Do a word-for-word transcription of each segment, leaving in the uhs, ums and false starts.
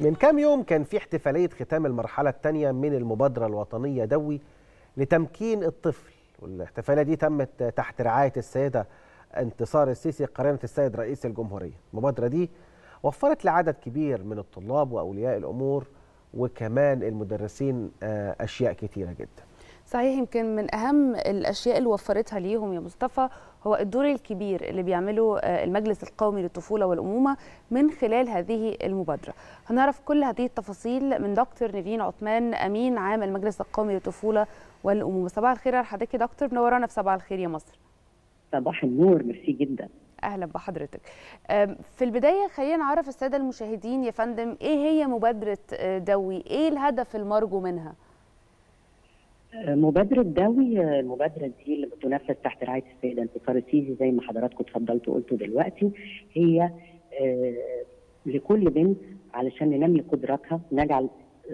من كام يوم كان في احتفالية ختام المرحلة الثانية من المبادرة الوطنية دوي لتمكين الطفل، والاحتفالية دي تمت تحت رعاية السيدة انتصار السيسي قرينة السيد رئيس الجمهورية. المبادرة دي وفرت لعدد كبير من الطلاب وأولياء الأمور وكمان المدرسين أشياء كتيرة جدا. صحيح، يمكن من أهم الأشياء اللي وفرتها ليهم يا مصطفى هو الدور الكبير اللي بيعمله المجلس القومي للطفولة والأمومة من خلال هذه المبادرة. هنعرف كل هذه التفاصيل من دكتور نيفين عثمان، أمين عام المجلس القومي للطفولة والأمومة. صباح الخير على حضرتك يا دكتور، منورانا في صباح الخير يا مصر. صباح النور، ميرسي جدا. أهلا بحضرتك. في البداية خلينا نعرف السادة المشاهدين يا فندم إيه هي مبادرة دوي؟ إيه الهدف المرجو منها؟ مبادرة داوي، المبادرة دي اللي بتنفذ تحت رعاية السيدة انتصار السيسي زي ما حضراتكم اتفضلتوا وقلتوا دلوقتي، هي لكل بنت علشان ننمي قدراتها، نجعل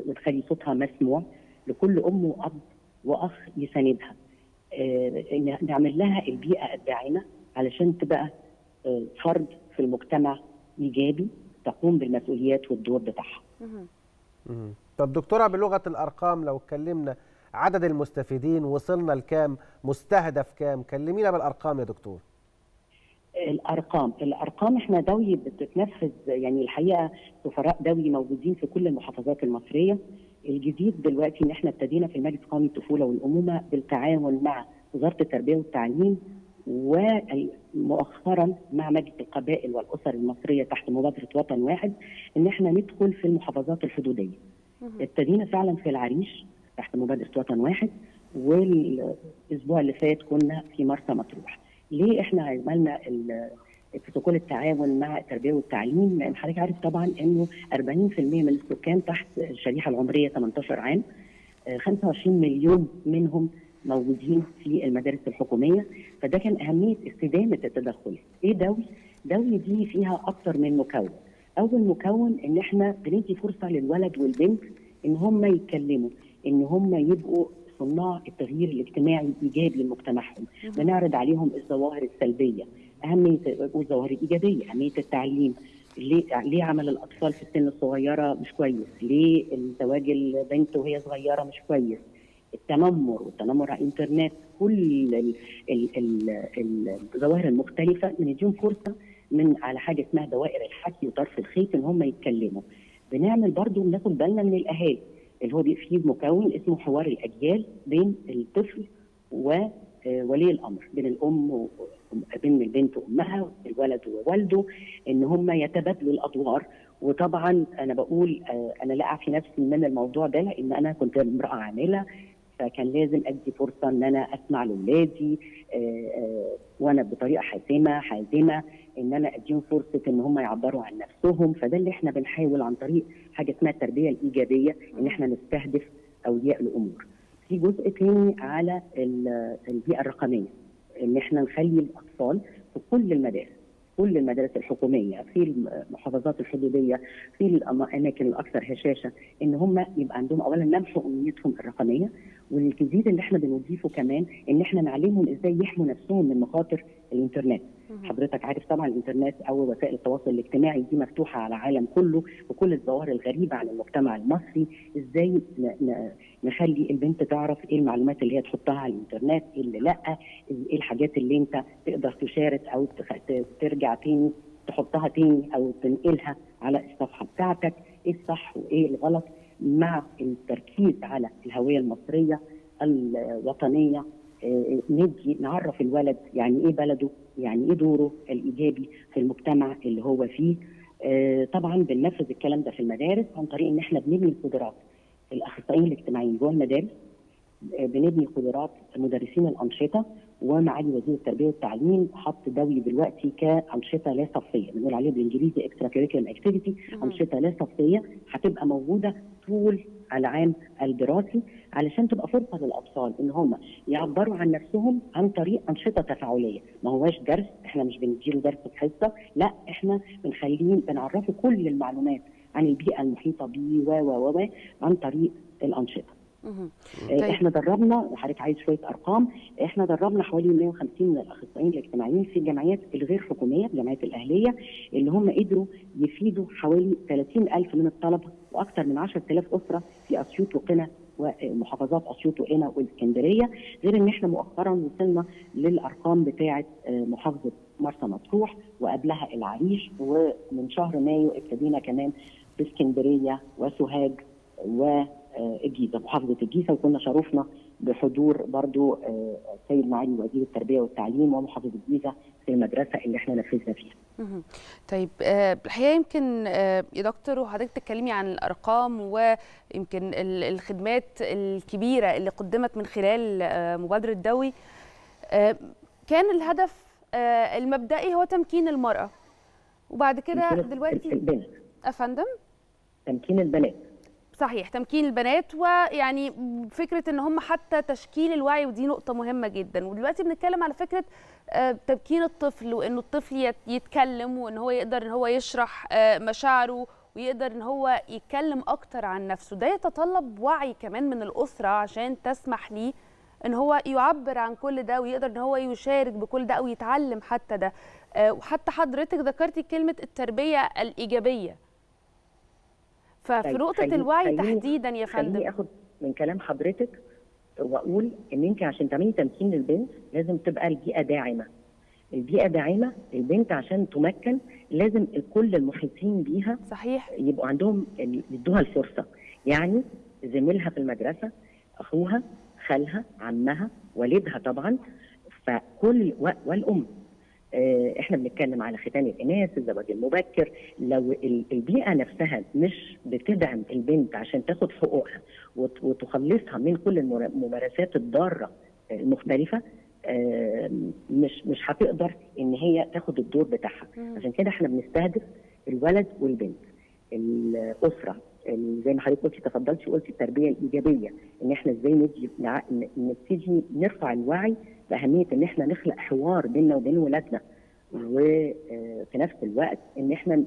نخلي صوتها مسموع، لكل أم وأب وأخ يساندها، نعمل لها البيئة الداعمة علشان تبقى فرد في المجتمع إيجابي تقوم بالمسؤوليات والدور بتاعها. طب دكتورة، بلغة الأرقام لو اتكلمنا عدد المستفيدين وصلنا لكام؟ مستهدف كام؟ كلمينا بالارقام يا دكتور. الارقام الارقام احنا دوي بتتنفذ، يعني الحقيقه سفراء دوي موجودين في كل المحافظات المصريه. الجديد دلوقتي ان احنا ابتدينا في المجلس القومي للطفوله والامومه بالتعاون مع وزاره التربيه والتعليم، ومؤخرا مع مجلس القبائل والاسر المصريه تحت مبادره وطن واحد، ان احنا ندخل في المحافظات الحدوديه. ابتدينا فعلا في العريش تحت مبادرة وطن واحد، والاسبوع اللي فات كنا في مرسى مطروح. ليه احنا عملنا بروتوكول التعاون مع التربيه والتعليم؟ لان حضرتك عارف طبعا انه أربعين بالمئة من السكان تحت الشريحه العمريه ثمانية عشر عام، خمسة وعشرين مليون منهم موجودين في المدارس الحكوميه، فده كان اهميه استدامه التدخل. ايه دوي؟ دوي دي فيها اكثر من مكون. اول مكون ان احنا بندي فرصه للولد والبنت ان هم يتكلموا، ان هم يبقوا صناع التغيير الاجتماعي الايجابي لمجتمعهم، بنعرض عليهم الظواهر السلبيه، اهميه والظواهر الايجابيه، اهميه التعليم، ليه ليه عمل الاطفال في السن الصغيره مش كويس، ليه زواج البنت وهي صغيره مش كويس، التنمر والتنمر على الانترنت، كل الظواهر المختلفه بنديهم فرصه من على حاجه اسمها دوائر الحكي وطرف الخيط ان هم يتكلموا. بنعمل برضو بناخد بالنا من الاهالي اللي هو فيه مكون اسمه حوار الاجيال بين الطفل وولي الامر، بين الام و... بين البنت وامها والولد ووالده، ان هم يتبادلوا الادوار. وطبعا انا بقول انا لاقعه في نفسي من الموضوع ده، لان انا كنت امراه عامله، فكان لازم ادي فرصه ان انا اسمع لاولادي وانا بطريقه حاسمه حازمه، ان انا اديهم فرصه ان هم يعبروا عن نفسهم. فده اللي احنا بنحاول عن طريق حاجه اسمها التربيه الايجابيه ان احنا نستهدف اولياء الامور. في جزء تاني على البيئه الرقميه، ان احنا نخلي الاطفال في كل المدارس، كل المدارس الحكوميه، في المحافظات الحدوديه، في الاماكن الاكثر هشاشه، ان هم يبقى عندهم اولا لمح امنيتهم الرقميه. والجديد اللي احنا بنضيفه كمان ان احنا نعلمهم ازاي يحموا نفسهم من مخاطر الانترنت. حضرتك عارف طبعا الانترنت او وسائل التواصل الاجتماعي دي مفتوحه على العالم كله، وكل الظواهر الغريبه على المجتمع المصري. ازاي نخلي البنت تعرف ايه المعلومات اللي هي تحطها على الانترنت، ايه اللي لا، ايه الحاجات اللي انت تقدر تشارك او ترجع تاني تحطها تاني او تنقلها على الصفحه بتاعتك، ايه الصح وايه الغلط، مع التركيز على الهويه المصريه الوطنيه. نجي نعرف الولد يعني ايه بلده، يعني ايه دوره الايجابي في المجتمع اللي هو فيه. طبعا بننفذ الكلام ده في المدارس عن طريق ان احنا بنبني قدرات الاخصائيين الاجتماعيين جوه المدارس، بنبني قدرات مدرسين الانشطه. ومعالي وزير التربيه والتعليم حط دوي دلوقتي كانشطه لا صفيه، بنقول عليها بالانجليزي اكسترا كاريكولم اكتيفيتي، انشطه لا صفيه هتبقى موجوده طول العام الدراسي علشان تبقى فرصه للاطفال ان هم يعبروا عن نفسهم عن طريق انشطه تفاعليه. ما هواش درس، احنا مش بنديله درس في حصه، لا احنا بنخليه بنعرفه كل المعلومات عن البيئه المحيطه بيه و و و عن طريق الانشطه. طيب. احنا دربنا حضرتك عايز شويه ارقام، احنا دربنا حوالي مئة وخمسين من الاخصائيين الاجتماعيين في الجمعيات الغير حكوميه، الجمعيات الاهليه، اللي هم قدروا يفيدوا حوالي ثلاثين ألف من الطلبه واكثر من عشرة آلاف اسره في اسيوط وقنا ومحافظات اسيوط وقنا والاسكندريه، غير ان احنا مؤخرا وصلنا للارقام بتاعه محافظه مرسى مطروح وقبلها العريش، ومن شهر مايو ابتدينا كمان باسكندريه وسوهاج و الجيزه، محافظه الجيزه، وكنا شرفنا بحضور برضو سيد معالي وزير التربيه والتعليم ومحافظه الجيزه في المدرسه اللي احنا نفذنا فيها. طيب الحقيقه يمكن يا دكتور وحضرتك تتكلمي عن الارقام ويمكن الخدمات الكبيره اللي قدمت من خلال مبادره داوي، كان الهدف المبدئي هو تمكين المراه، وبعد كده دلوقتي البنات يا فندم تمكين البنات، صحيح، تمكين البنات، ويعني فكرة ان هم حتى تشكيل الوعي، ودي نقطة مهمة جدا. ودلوقتي بنتكلم على فكرة تمكين الطفل، وانه الطفل يتكلم، وان هو يقدر ان هو يشرح مشاعره، ويقدر ان هو يتكلم اكتر عن نفسه. ده يتطلب وعي كمان من الأسرة عشان تسمح ليه ان هو يعبر عن كل ده، ويقدر ان هو يشارك بكل ده، او يتعلم حتى ده. وحتى حضرتك ذكرتي كلمة التربية الإيجابية، ففي نقطة الوعي تحديدا يا فندم. خليني اخد من كلام حضرتك واقول ان انت عشان تعملي تمكين للبنت لازم تبقى البيئة داعمة. البيئة داعمة، البنت عشان تمكن لازم كل المحيطين بيها صحيح يبقوا عندهم يدوها الفرصة، يعني زميلها في المدرسة، اخوها، خالها، عمها، والدها طبعا، فكل والام. احنا بنتكلم على ختان الاناث، الزواج المبكر، لو البيئه نفسها مش بتدعم البنت عشان تاخد حقوقها وتخلصها من كل الممارسات الضاره المختلفه، مش مش هتقدر ان هي تاخد الدور بتاعها. عشان كده احنا بنستهدف الولد والبنت، الاسره، زي ما حضرتك قلتي تفضلتي قلتي التربيه الايجابيه، ان احنا ازاي نبتدي نبتدي نرفع الوعي بأهمية إن إحنا نخلق حوار بيننا وبين ولادنا، وفي نفس الوقت إن إحنا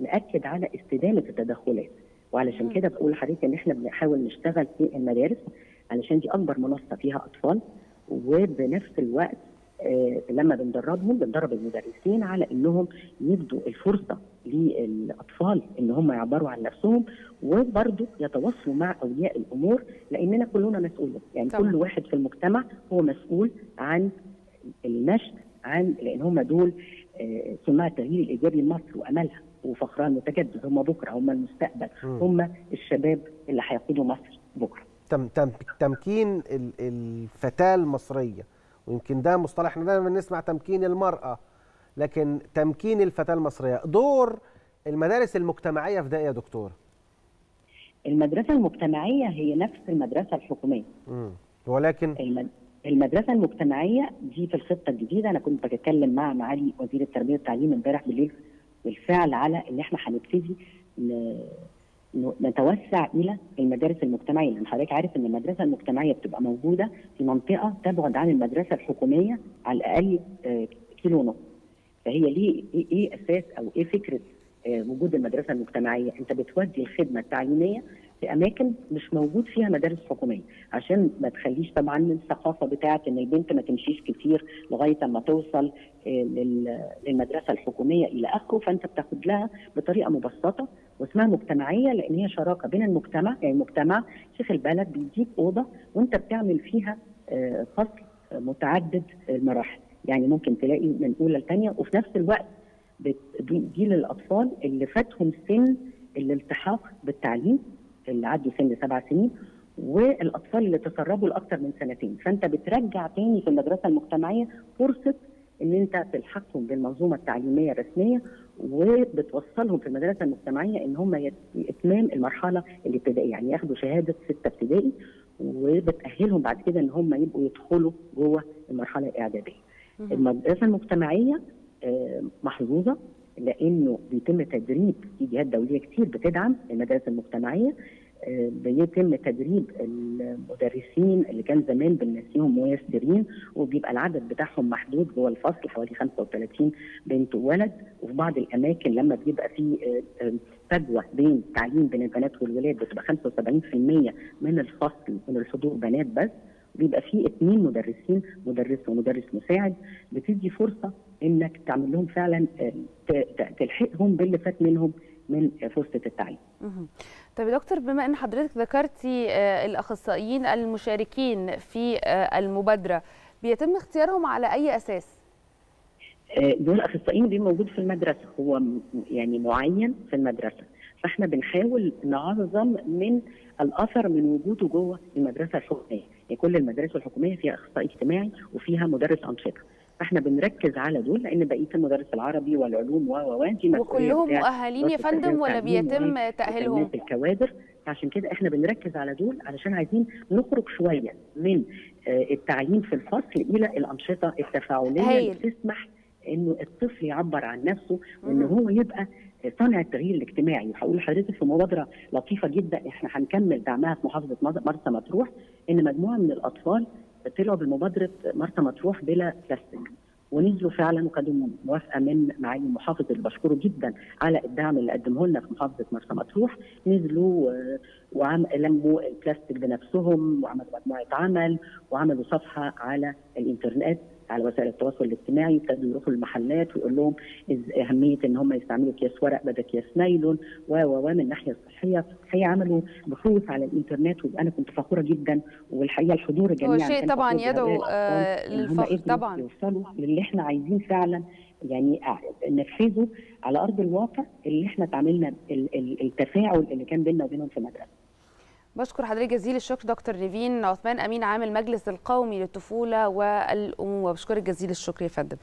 نأكد على استدامة التدخلات، وعلشان كده بقول لحضرتك إن إحنا بنحاول نشتغل في المدارس علشان دي أكبر منصة فيها أطفال، وبنفس الوقت لما بندربهم بندرب المدرسين على إنهم يدوا الفرصة للأطفال إن هم يعبروا عن نفسهم، وبرضه يتواصلوا مع أولياء الأمور، لأننا كلنا مسؤولين، يعني طبعا. كل واحد في المجتمع هو مسؤول عن النشء، عن لأن هم دول صناع التغيير الإيجابي لمصر وأملها وفخرها المتجدد، هم بكرة، هم المستقبل، هم الشباب اللي هيقودوا مصر بكرة. تم تم تمكين الفتاة المصرية، ويمكن ده مصطلح احنا دايما نسمع تمكين المرأة، لكن تمكين الفتاة المصرية، دور المدارس المجتمعية في ده يا دكتور؟ المدرسة المجتمعية هي نفس المدرسة الحكومية. امم ولكن المد... المدرسة المجتمعية دي في الخطة الجديدة، أنا كنت بتكلم مع معالي وزير التربية والتعليم امبارح بالليل بالفعل على إن احنا هنبتدي ن... نتوسع إلى المدارس المجتمعية، لأن حضرتك عارف إن المدرسة المجتمعية بتبقى موجودة في منطقة تبعد عن المدرسة الحكومية على الأقل كيلو ونص. فهي ليه ايه اساس او ايه فكره وجود المدرسه المجتمعيه؟ انت بتودي الخدمه التعليميه في اماكن مش موجود فيها مدارس حكوميه، عشان ما تخليش طبعا الثقافه بتاعه ان البنت ما تمشيش كتير لغايه اما توصل للمدرسه الحكوميه الى اخره، فانت بتاخد لها بطريقه مبسطه واسمها مجتمعيه، لان هي شراكه بين المجتمع، يعني المجتمع شيخ البلد بيديك اوضه وانت بتعمل فيها فصل متعدد المراحل، يعني ممكن تلاقي من اولى لثانيه، وفي نفس الوقت دي للاطفال اللي فاتهم سن الالتحاق بالتعليم، اللي عدوا سن سبع سنين، والاطفال اللي تسربوا لاكثر من سنتين، فانت بترجع تاني في المدرسه المجتمعيه فرصه ان انت تلحقهم بالمنظومه التعليميه الرسميه، وبتوصلهم في المدرسه المجتمعيه ان هم اتمام المرحله الابتدائيه، يعني ياخدوا شهاده سته ابتدائي، وبتاهلهم بعد كده ان هم يبقوا يدخلوا جوه المرحله الاعداديه. المدرسة المجتمعية محظوظة لأنه بيتم تدريب في جهات دولية كتير بتدعم المدارس المجتمعية، بيتم تدريب المدرسين اللي كان زمان بننسيهم ميسرين، وبيبقى العدد بتاعهم محدود جوه الفصل حوالي خمسة وثلاثين بنت وولد، وفي بعض الأماكن لما بيبقى في الفجوه بين التعليم بين البنات والولاد بتبقى خمسة وسبعين بالمية من الفصل من الحضور بنات بس، بيبقى فيه اثنين مدرسين، مدرس ومدرس مساعد، بتدي فرصه انك تعمل لهم فعلا تلحقهم باللي فات منهم من فرصه التعليم. طيب يا دكتور، بما ان حضرتك ذكرتي الاخصائيين المشاركين في المبادره، بيتم اختيارهم على اي اساس؟ دول الاخصائيين دي موجود في المدرسه، هو يعني معين في المدرسه، فاحنا بنحاول نعظم من الاثر من وجوده جوه المدرسه الحكوميه، يعني كل المدارس الحكوميه فيها اخصائي اجتماعي وفيها مدرس انشطه، فاحنا بنركز على دول لان بقيه المدارس العربي والعلوم و و وكلهم مؤهلين يا فندم ولا بيتم تاهيلهم؟ في الكوادر، عشان كده احنا بنركز على دول علشان عايزين نخرج شويه من التعليم في الفصل الى الانشطه التفاعليه هي. اللي تسمح انه الطفل يعبر عن نفسه وان هو يبقى صانع التغيير الاجتماعي. وهقول لحضرتك في مبادره لطيفه جدا احنا هنكمل دعمها في محافظه مرسى مطروح، ان مجموعه من الاطفال طلعوا بمبادره مرسى مطروح بلا بلاستيك، ونزلوا فعلا وخدوا موافقه من معالي المحافظ اللي بشكره جدا على الدعم اللي قدمه لنا في محافظه مرسى مطروح، نزلوا ولموا البلاستيك بنفسهم وعملوا مجموعه عمل وعملوا صفحه على الانترنت على وسائل التواصل الاجتماعي، ابتدوا يروحوا المحلات ويقول لهم اهميه ان هم يستعملوا اكياس ورق بدل اكياس نايلون و و من الناحيه الصحيه، الحقيقه عملوا بحوث على الانترنت وانا كنت فخوره جدا، والحقيقه الحضور الجميع هو شيء طبعا يدعو آه للفخر طبعا يوصلوا للي احنا عايزين فعلا يعني ننفذه على ارض الواقع اللي احنا اتعاملنا التفاعل اللي كان بيننا وبينهم في المدرسه. بشكر حضرتك جزيل الشكر دكتور نيفين عثمان، امين عام المجلس القومي للطفوله والامومه، بشكرك جزيل الشكر يا فندم.